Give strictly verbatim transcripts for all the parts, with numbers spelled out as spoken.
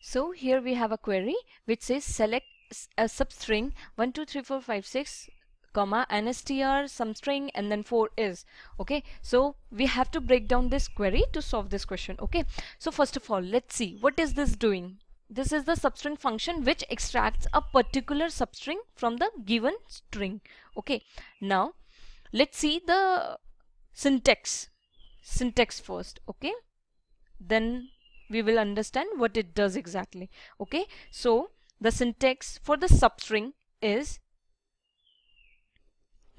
So here we have a query which says select a substring one two three four five six comma N S T R some string and then four is. Okay, so we have to break down this query to solve this question. Okay, so first of all, let's see what is this doing. This is the substring function which extracts a particular substring from the given string. Okay, now let's see the syntax syntax first. Okay, then we will understand what it does exactly. Okay, so the syntax for the substring is,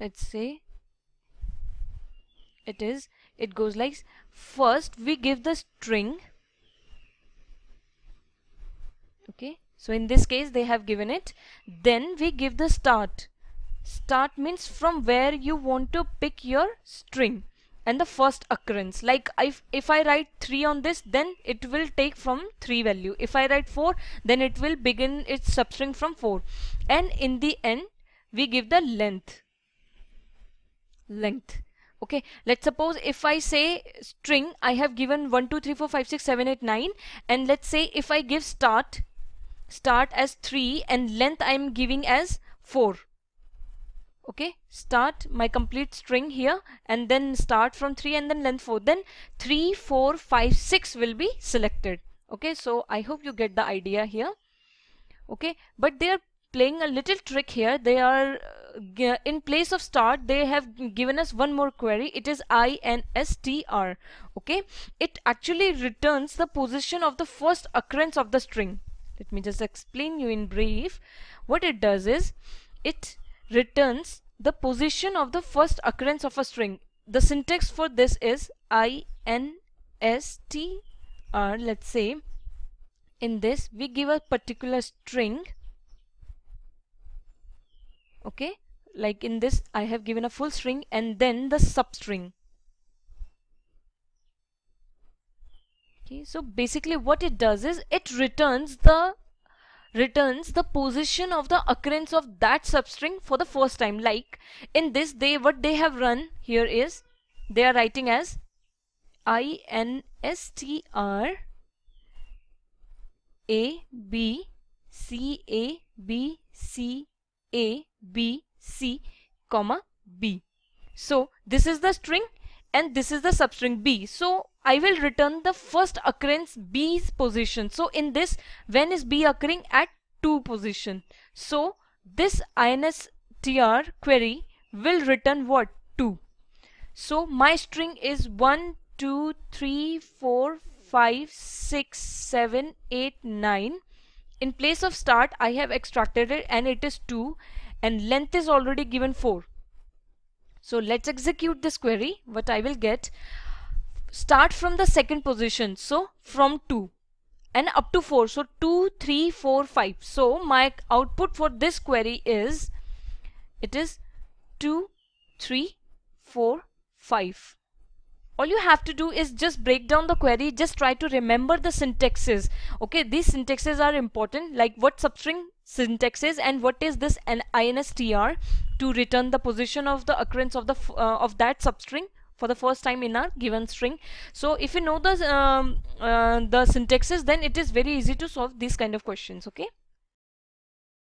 let's say it is it goes like, first we give the string. Okay, so in this case they have given it, then we give the start. Start means from where you want to pick your string and the first occurrence. Like if, if I write three on this, then it will take from three value. If I write four, then it will begin its substring from four. And in the end we give the length. Length. Okay, let's suppose if I say string, I have given one two three four five six seven eight nine, and let's say if I give start start as three and length I am giving as four. Okay, start my complete string here and then start from three and then length four, then three four five six will be selected. Okay, so I hope you get the idea here. Okay, but they are playing a little trick here. They are uh, in place of start they have given us one more query. It is I N S T R. okay, it actually returns the position of the first occurrence of the string. Let me just explain you in brief. What it does is it returns the position of the first occurrence of a string. The syntax for this is I N S T R. Let's say in this we give a particular string. Okay, like in this I have given a full string and then the substring. Okay, so basically what it does is it returns the returns the position of the occurrence of that substring for the first time. Like in this, they what they have run here is they are writing as I N S T R A B C A B C A B C comma B. So this is the string and this is the substring B. So I will return the first occurrence B's position. So in this, when is B occurring? At two position. So this I N S T R query will return what? two. So my string is one two three four five six seven eight nine. In place of start I have extracted it and it is two, and length is already given four. So let's execute this query. What I will get, start from the second position, so from two and up to four, so two three four five. So my output for this query is it is two three four five. All you have to do is just break down the query, just try to remember the syntaxes. Okay, these syntaxes are important, like what substring syntax is and what is this an I N S T R to return the position of the occurrence of the uh, of that substring for the first time in our given string. So if you know the um, uh, the syntaxes, then it is very easy to solve these kind of questions. Okay.